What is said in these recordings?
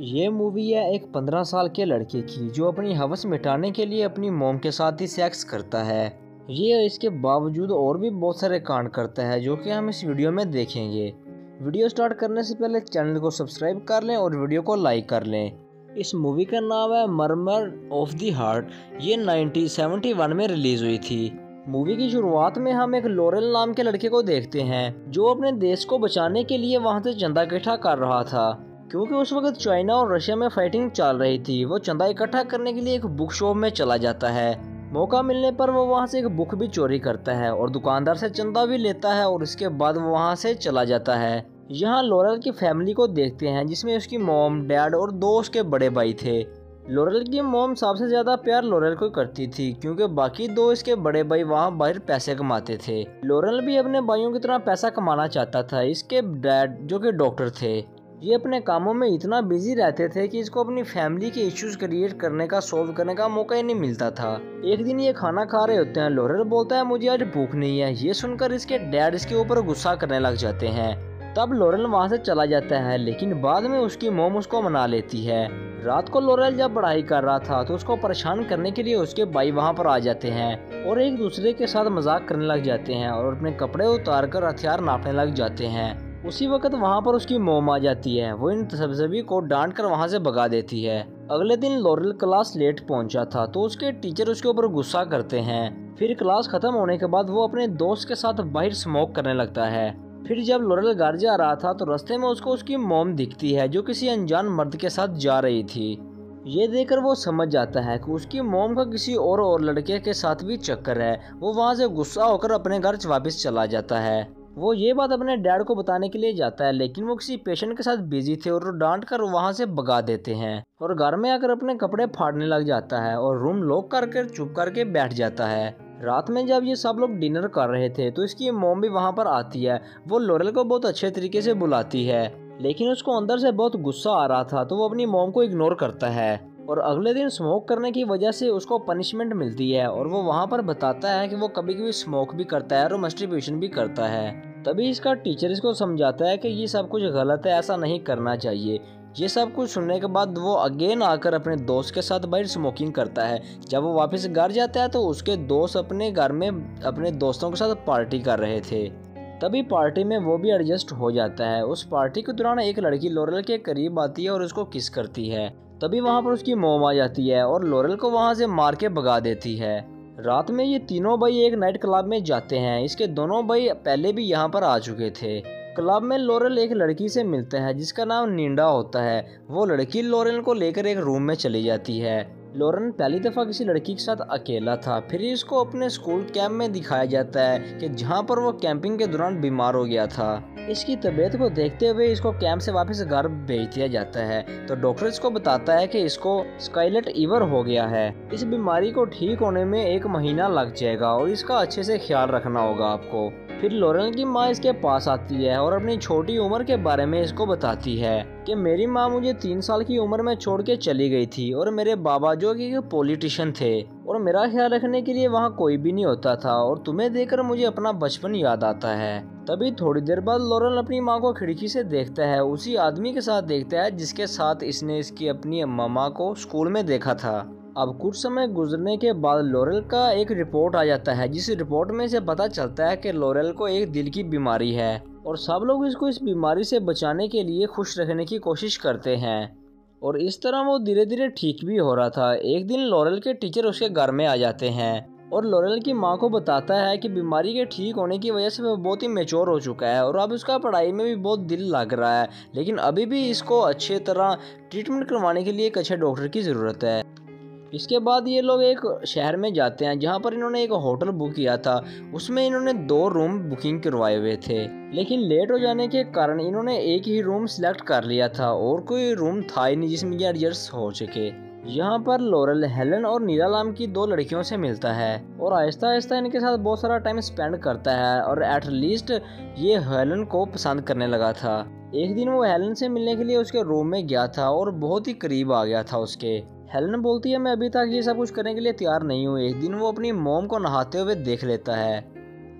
ये मूवी है एक 15 साल के लड़के की जो अपनी हवस मिटाने के लिए अपनी मॉम के साथ ही सेक्स करता है। ये इसके बावजूद और भी बहुत सारे कांड करता है जो कि हम इस वीडियो में देखेंगे। वीडियो स्टार्ट करने से पहले चैनल को सब्सक्राइब कर लें और वीडियो को लाइक कर लें। इस मूवी का नाम है मर्मर ऑफ द हार्ट। ये 1971 में रिलीज़ हुई थी। मूवी की शुरुआत में हम एक लॉरेल नाम के लड़के को देखते हैं जो अपने देश को बचाने के लिए वहां से चंदा इकट्ठा कर रहा था, क्योंकि उस वक्त चाइना और रशिया में फाइटिंग चल रही थी। वो चंदा इकट्ठा करने के लिए एक बुक शॉप में चला जाता है। मौका मिलने पर वो वहां से एक बुक भी चोरी करता है और दुकानदार से चंदा भी लेता है और इसके बाद वो वहाँ से चला जाता है। यहाँ लॉरेल की फैमिली को देखते हैं जिसमें उसकी मॉम, डैड और दो उसके बड़े भाई थे। लॉरेल की मॉम सबसे ज़्यादा प्यार लॉरेल को करती थी क्योंकि बाकी दो इसके बड़े भाई वहाँ बाहर पैसे कमाते थे। लॉरेल भी अपने भाइयों की तरह पैसा कमाना चाहता था। इसके डैड जो कि डॉक्टर थे, ये अपने कामों में इतना बिजी रहते थे कि इसको अपनी फैमिली के इश्यूज क्रिएट करने का, सॉल्व करने का मौका ही नहीं मिलता था। एक दिन ये खाना खा रहे होते हैं, लॉरेल बोलता है मुझे आज भूख नहीं है। ये सुनकर इसके डैड इसके ऊपर गुस्सा करने लग जाते हैं। तब लॉरेल वहाँ से चला जाता है, लेकिन बाद में उसकी मॉम उसको मना लेती है। रात को लॉरेल जब पढ़ाई कर रहा था तो उसको परेशान करने के लिए उसके भाई वहां पर आ जाते हैं और एक दूसरे के साथ मजाक करने लग जाते हैं और अपने कपड़े उतारकर हथियार नापने लग जाते हैं। उसी वक्त वहां पर उसकी मॉम आ जाती है। वो इन सभी को डांट कर वहां से भगा देती है। अगले दिन लॉरेल क्लास लेट पहुंचा था तो उसके टीचर उसके ऊपर गुस्सा करते हैं। फिर क्लास खत्म होने के बाद वो अपने दोस्त के साथ बाहर स्मोक करने लगता है। फिर जब लॉरेल घर जा रहा था तो रास्ते में उसको उसकी मॉम दिखती है जो किसी अनजान मर्द के साथ जा रही थी। ये देखकर वो समझ जाता है कि उसकी मॉम का किसी और लड़के के साथ भी चक्कर है। वो वहाँ से गुस्सा होकर अपने घर वापस चला जाता है। वो ये बात अपने डैड को बताने के लिए जाता है, लेकिन वो किसी पेशेंट के साथ बिजी थे और डांट कर वहाँ से भगा देते हैं और घर में आकर अपने कपड़े फाड़ने लग जाता है और रूम लॉक करके चुप करके बैठ जाता है। रात में जब ये सब लोग डिनर कर रहे थे तो इसकी मॉम भी वहाँ पर आती है। वो लॉरेल को बहुत अच्छे तरीके से बुलाती है, लेकिन उसको अंदर से बहुत गुस्सा आ रहा था तो वो अपनी मॉम को इग्नोर करता है। और अगले दिन स्मोक करने की वजह से उसको पनिशमेंट मिलती है और वो वहाँ पर बताता है कि वो कभी कभी स्मोक भी करता है और मस्टरबेशन भी करता है। तभी इसका टीचर इसको समझाता है कि ये सब कुछ गलत है, ऐसा नहीं करना चाहिए। ये सब कुछ सुनने के बाद वो अगेन आकर अपने दोस्त के साथ बाहर स्मोकिंग करता है। जब वो वापस घर जाता है तो उसके दोस्त अपने घर में अपने दोस्तों के साथ पार्टी कर रहे थे। तभी पार्टी में वो भी एडजस्ट हो जाता है। उस पार्टी के दौरान एक लड़की लॉरेल के करीब आती है और उसको किस करती है। तभी वहाँ पर उसकी मॉम आ जाती है और लॉरेल को वहाँ से मार के भगा देती है। रात में ये तीनों भाई एक नाइट क्लब में जाते हैं। इसके दोनों भाई पहले भी यहाँ पर आ चुके थे। क्लब में लॉरेल एक लड़की से मिलता है जिसका नाम निंडा होता है। वो लड़की लॉरेल को लेकर एक रूम में चली जाती है। लॉरेल पहली दफ़ा किसी लड़की के साथ अकेला था। फिर इसको अपने स्कूल कैंप में दिखाया जाता है कि जहाँ पर वो कैंपिंग के दौरान बीमार हो गया था। इसकी तबीयत को देखते हुए इसको कैंप से वापस घर भेज दिया जाता है। तो डॉक्टर इसको बताता है कि इसको स्काईलेट ईवर हो गया है। इस बीमारी को ठीक होने में 1 महीना लग जाएगा और इसका अच्छे से ख्याल रखना होगा आपको। फिर लॉरेल की माँ इसके पास आती है और अपनी छोटी उम्र के बारे में इसको बताती है कि मेरी माँ मुझे 3 साल की उम्र में छोड़ के चली गई थी और मेरे बाबा जो कि पॉलिटिशियन थे और मेरा ख्याल रखने के लिए वहाँ कोई भी नहीं होता था और तुम्हें देखकर मुझे अपना बचपन याद आता है। तभी थोड़ी देर बाद लॉरेल अपनी माँ को खिड़की से देखता है, उसी आदमी के साथ देखता है जिसके साथ इसने इसकी अपनी मामा को स्कूल में देखा था। अब कुछ समय गुजरने के बाद लॉरेल का एक रिपोर्ट आ जाता है जिस रिपोर्ट में से पता चलता है कि लॉरेल को एक दिल की बीमारी है और सब लोग इसको इस बीमारी से बचाने के लिए खुश रखने की कोशिश करते हैं और इस तरह वो धीरे धीरे ठीक भी हो रहा था। एक दिन लॉरेल के टीचर उसके घर में आ जाते हैं और लॉरेल की माँ को बताता है कि बीमारी के ठीक होने की वजह से वह बहुत ही मैच्योर हो चुका है और अब उसका पढ़ाई में भी बहुत दिल लग रहा है, लेकिन अभी भी इसको अच्छे तरह ट्रीटमेंट करवाने के लिए एक अच्छे डॉक्टर की ज़रूरत है। इसके बाद ये लोग एक शहर में जाते हैं जहाँ पर इन्होंने एक होटल बुक किया था। उसमें इन्होंने 2 रूम बुकिंग करवाए हुए थे, लेकिन लेट हो जाने के कारण इन्होंने एक ही रूम सिलेक्ट कर लिया था और कोई रूम था ही नहीं जिसमें ये एडजस्ट हो सके। यहाँ पर लॉरेल हेलन और नीला नाम की 2 लड़कियों से मिलता है और आहिस्ता आहिस्ता इनके साथ बहुत सारा टाइम स्पेंड करता है और एटलीस्ट ये हेलन को पसंद करने लगा था। एक दिन वो हेलन से मिलने के लिए उसके रूम में गया था और बहुत ही करीब आ गया था उसके। हेलन बोलती है मैं अभी तक ये सब कुछ करने के लिए तैयार नहीं हूँ। एक दिन वो अपनी मॉम को नहाते हुए देख लेता है।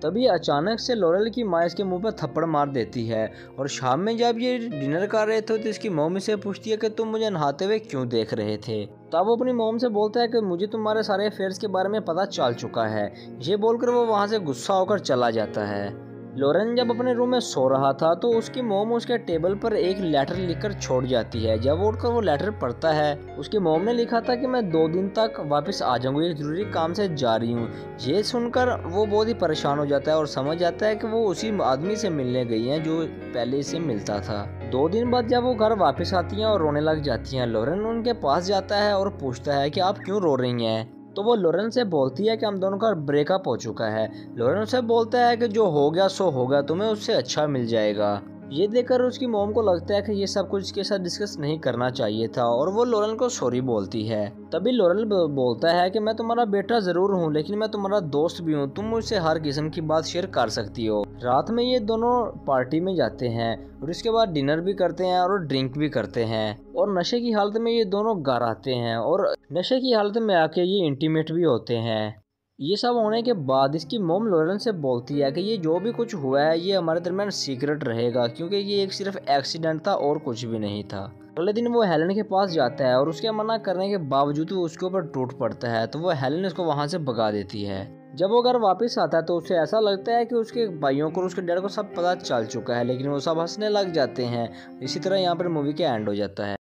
तभी अचानक से लॉरेल की माँ इसके मुंह पर थप्पड़ मार देती है और शाम में जब ये डिनर कर रहे थे तो इसकी मॉम से पूछती है कि तुम मुझे नहाते हुए क्यों देख रहे थे। तब वो अपनी मॉम से बोलता है कि मुझे तुम्हारे सारे अफेयर्स के बारे में पता चल चुका है। ये बोलकर वो वहाँ से गुस्सा होकर चला जाता है। लॉरेन जब अपने रूम में सो रहा था तो उसकी मॉम उसके टेबल पर एक लेटर लिखकर छोड़ जाती है। जब उठकर वो लेटर पढ़ता है, उसकी मॉम ने लिखा था कि मैं 2 दिन तक वापस आ जाऊंगी, एक ज़रूरी काम से जा रही हूँ। ये सुनकर वो बहुत ही परेशान हो जाता है और समझ जाता है कि वो उसी आदमी से मिलने गई हैं जो पहले से मिलता था। 2 दिन बाद जब वो घर वापस आती हैं और रोने लग जाती हैं, लॉरेन उनके पास जाता है और पूछता है कि आप क्यों रो रही हैं। तो वो लॉरेन से बोलती है कि हम दोनों का ब्रेकअप हो चुका है। लॉरेन उसे बोलता है कि जो हो गया सो हो गया, तुम्हें उससे अच्छा मिल जाएगा। ये देखकर उसकी मॉम को लगता है कि ये सब कुछ इसके साथ डिस्कस नहीं करना चाहिए था और वो लॉरेन को सॉरी बोलती है। तभी लॉरेन बोलता है कि मैं तुम्हारा बेटा ज़रूर हूँ लेकिन मैं तुम्हारा दोस्त भी हूँ, तुम मुझसे हर किस्म की बात शेयर कर सकती हो। रात में ये दोनों पार्टी में जाते हैं और इसके बाद डिनर भी करते हैं और ड्रिंक भी करते हैं और नशे की हालत में ये दोनों घर आते हैं और नशे की हालत में आके ये इंटीमेट भी होते हैं। ये सब होने के बाद इसकी मॉम लॉरेन से बोलती है कि ये जो भी कुछ हुआ है ये हमारे दरमियान सीक्रेट रहेगा क्योंकि ये एक सिर्फ एक्सीडेंट था और कुछ भी नहीं था। अगले दिन वो हेलन के पास जाता है और उसके मना करने के बावजूद वो उसके ऊपर टूट पड़ता है तो वो हेलन उसको वहाँ से भगा देती है। जब वो घर वापस आता है तो उसे ऐसा लगता है कि उसके भाइयों को और उसके डैड को सब पता चल चुका है लेकिन वो सब हंसने लग जाते हैं। इसी तरह यहाँ पर मूवी का एंड हो जाता है।